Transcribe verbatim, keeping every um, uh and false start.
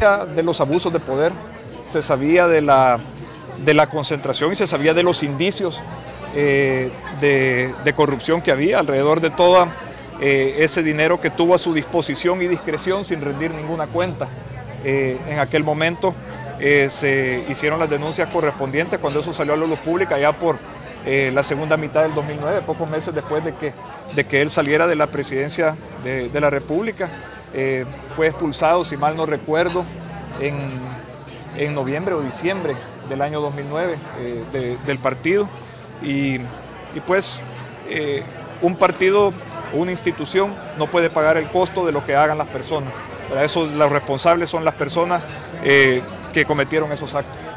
de los abusos de poder, se sabía de la, de la concentración y se sabía de los indicios eh, de, de corrupción que había alrededor de todo eh, ese dinero que tuvo a su disposición y discreción sin rendir ninguna cuenta. Eh, en aquel momento eh, se hicieron las denuncias correspondientes cuando eso salió a la luz pública ya por eh, la segunda mitad del dos mil nueve, pocos meses después de que, de que él saliera de la presidencia de, de la República. Eh, fue expulsado, si mal no recuerdo, en, en noviembre o diciembre del año dos mil nueve eh, de, del partido y, y pues eh, un partido o una institución no puede pagar el costo de lo que hagan las personas. Para eso los responsables son las personas eh, que cometieron esos actos.